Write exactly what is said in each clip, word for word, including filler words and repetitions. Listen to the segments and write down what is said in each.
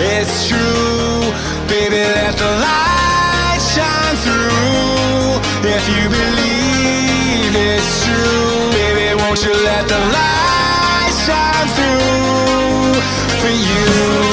It's true, baby, let the light shine through. If you believe it's true, baby, won't you let the light shine through for you.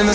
In the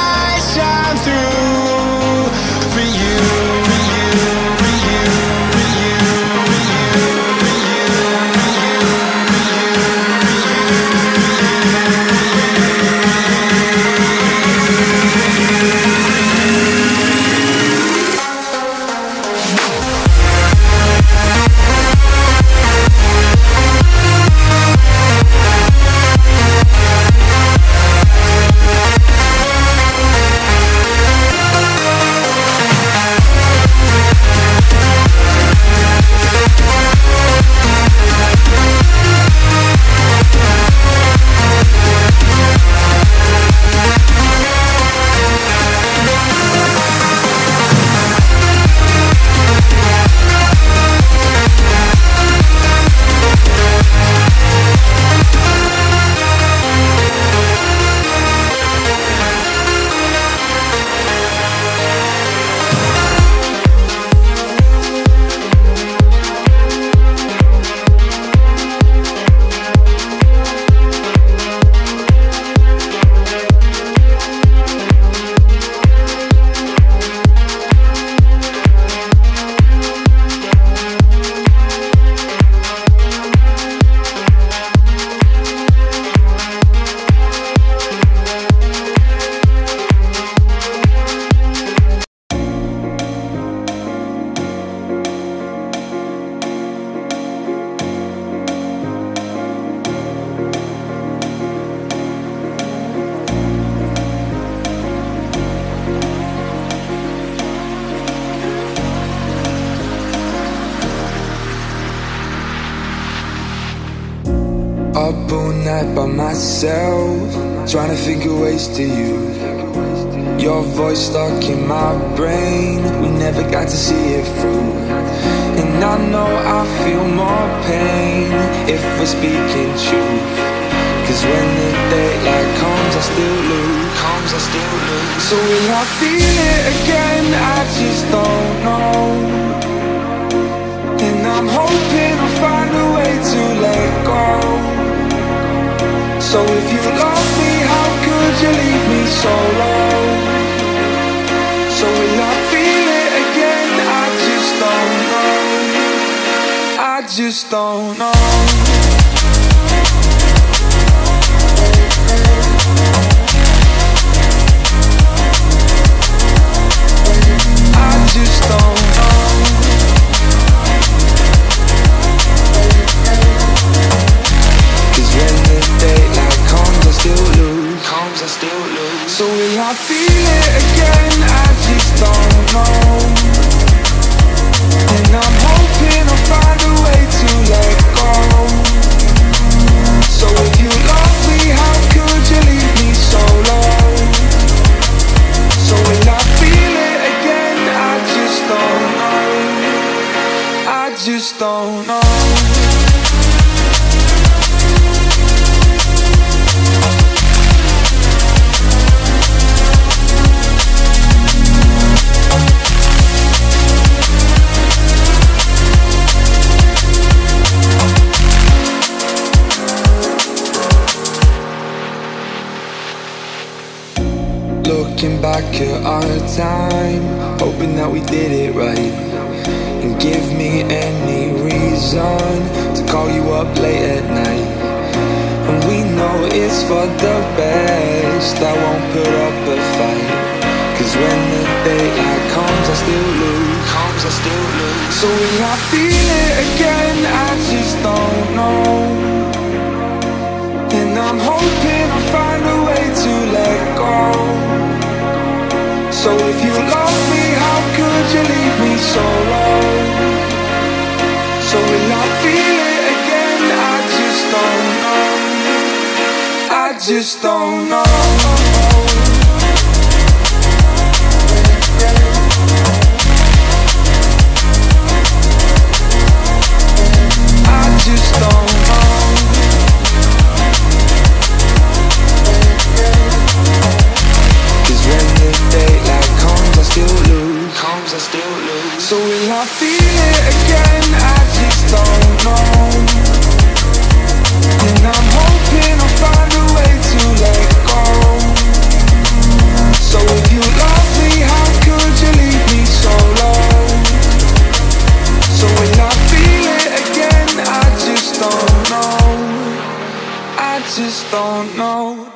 shine through for you. Up all night by myself, trying to figure ways to you. Your voice stuck in my brain, we never got to see it through. And I know I feel more pain if we're speaking truth, cause when the daylight comes I still lose. Times I still lose. So will I feel it again? I just don't know. And I'm hoping I'll find a way to let go. So if you love me, how could you leave me so low? So will I feel it again? I just don't know. I just don't know. So will I feel it again? I just don't know. And I'm hoping I'll find a way to let go. So if you love me, how could you leave me so low? So will I feel it again? I just don't know. I just don't know. Looking back at our time, hoping that we did it right. And give me any reason to call you up late at night. And we know it's for the best, I won't put up a fight. Cause when the daylight comes, I still lose. Comes, I still lose. So will I feel it again? I just don't know. And I'm hoping I'll find a way to let go. So if you love me, how could you leave me so low? So will I feel it again? I just don't know. I just don't know. So will I feel it again? I just don't know. And I'm hoping I'll find a way to let go. So if you love me, how could you leave me so low? So will I feel it again? I just don't know. I just don't know.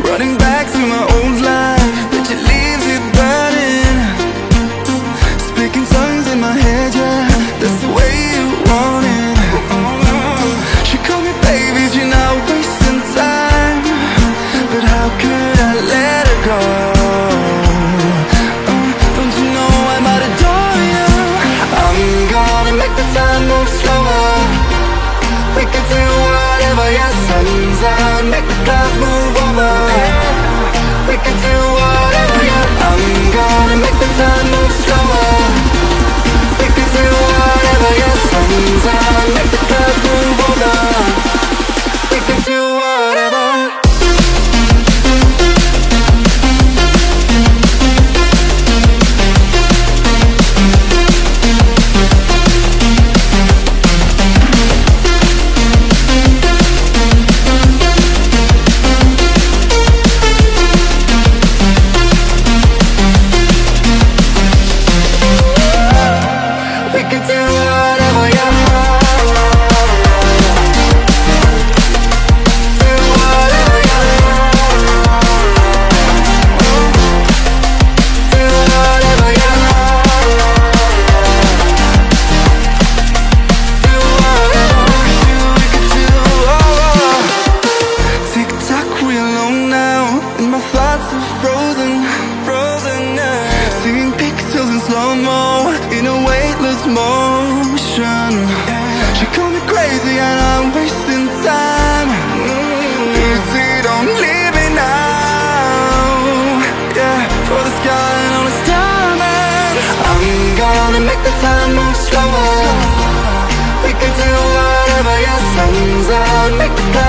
Running back through my old life, but you leave it burning. one.